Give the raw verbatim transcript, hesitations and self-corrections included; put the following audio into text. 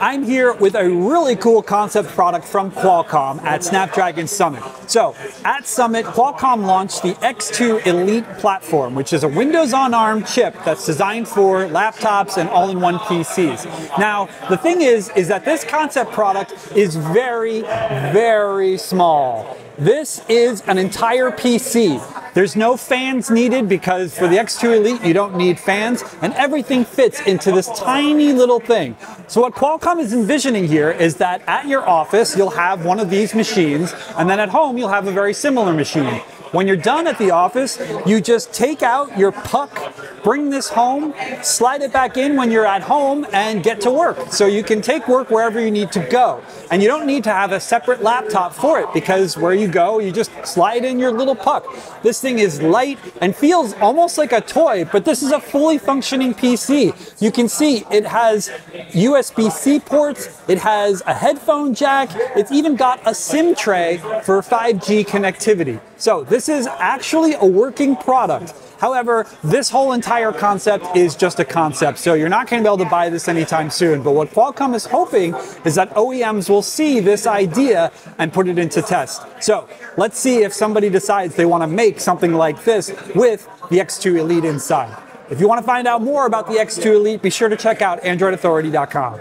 I'm here with a really cool concept product from Qualcomm at Snapdragon Summit. So, at Summit, Qualcomm launched the X two Elite platform, which is a Windows on ARM chip that's designed for laptops and all-in-one P Cs. Now, the thing is, is that this concept product is very, very small. This is an entire P C. There's no fans needed because for the X two Elite, you don't need fans, and everything fits into this tiny little thing. So what Qualcomm is envisioning here is that at your office, you'll have one of these machines, and then at home, you'll have a very similar machine. When you're done at the office, you just take out your puck, bring this home, slide it back in when you're at home, and get to work. So you can take work wherever you need to go. And you don't need to have a separate laptop for it, because where you go, you just slide in your little puck. This thing is light and feels almost like a toy, but this is a fully functioning P C. You can see it has U S B C ports, it has a headphone jack, it's even got a SIM tray for five G connectivity. So this is actually a working product. However, this whole entire concept is just a concept, so you're not going to be able to buy this anytime soon. But what Qualcomm is hoping is that O E Ms will see this idea and put it into test. So let's see if somebody decides they want to make something like this with the X two Elite inside. If you want to find out more about the X two Elite, be sure to check out Android Authority dot com.